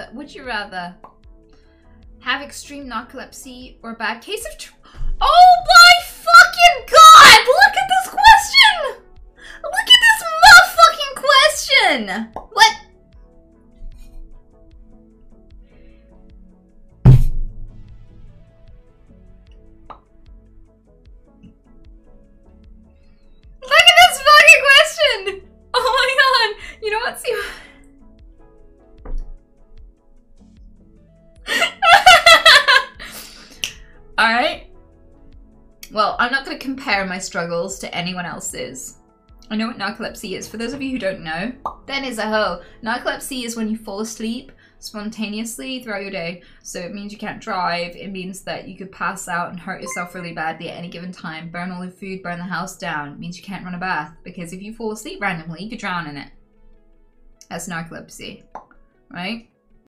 But would you rather have extreme narcolepsy or a bad case of Oh my fucking god! Look at this question! Look at this motherfucking question! What? Well, I'm not going to compare my struggles to anyone else's. I know what narcolepsy is. For those of you who don't know, that is a hoe. Narcolepsy is when you fall asleep spontaneously throughout your day. So it means you can't drive. It means that you could pass out and hurt yourself really badly at any given time. Burn all your food, burn the house down. It means you can't run a bath because if you fall asleep randomly, you could drown in it. That's narcolepsy, right?